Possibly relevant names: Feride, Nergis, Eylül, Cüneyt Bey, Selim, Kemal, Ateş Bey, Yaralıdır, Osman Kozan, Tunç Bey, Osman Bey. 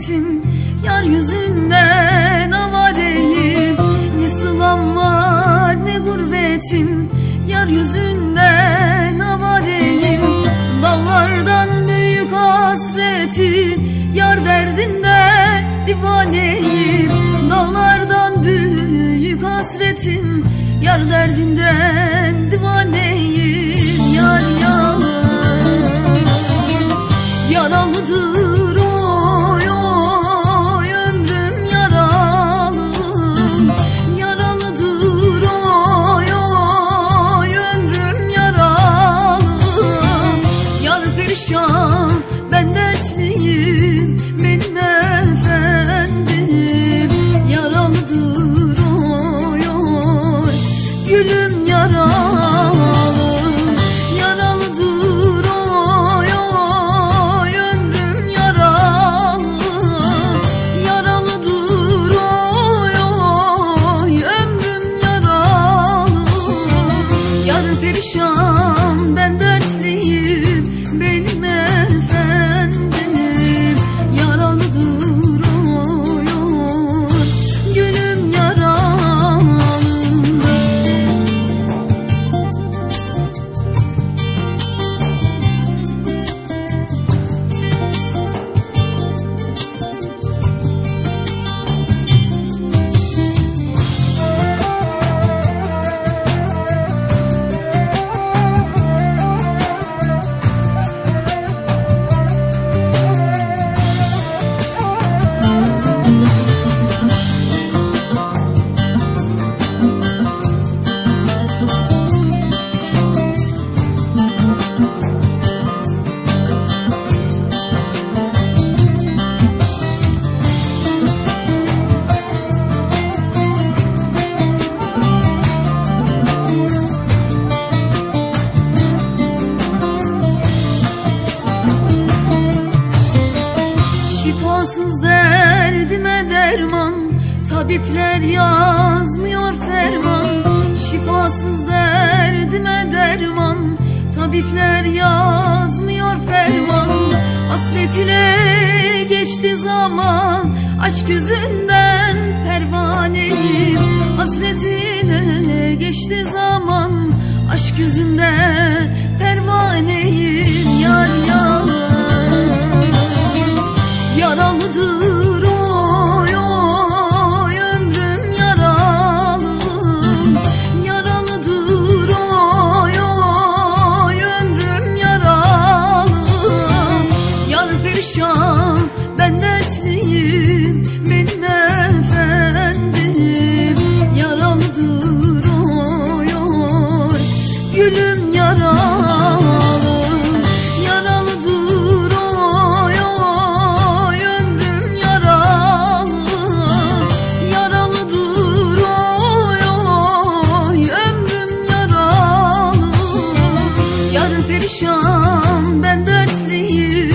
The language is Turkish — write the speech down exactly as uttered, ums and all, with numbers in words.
hasretim, yar yüzünden avareyim. Ne sılam var ne gurbetim, yar yüzünden avareyim. Dallardan büyük hasretim, yar derdinden divaneyim. Dallardan büyük hasretim, yar derdinden divaneyim. Yar yaralı, yaralıdır oy oy ömrüm yaralı. Yaralıdır oy oy ömrüm yaralı. Yar perişan ben dertliyim benim efendim. Yaralıdır oy oy gülüm yaralı. Yaralıdır oy oy ömrüm yaralı. Yaralıdır oy oy ömrüm yaralı. Yar perişan ben dertliyim benim efendim. Yaralıdır oy oy gülüm yaralı. Şifasız derdime derman, tabipler yazmıyor ferman. Şifasız derdime derman, tabipler yazmıyor ferman. Hasret ile geçti zaman, aşk yüzünden pervaneyim. Hasret ile geçti zaman, aşk yüzünden pervaneyim. Yar yaralı, yaralıdır oy oy ömrüm yaralı. Yaralıdır oy oy ömrüm yaralı. Yar perişan ben dertliyim benim efendim. Yaralıdır oy oy gülüm yaralı. Yar perişan ben dertliyim.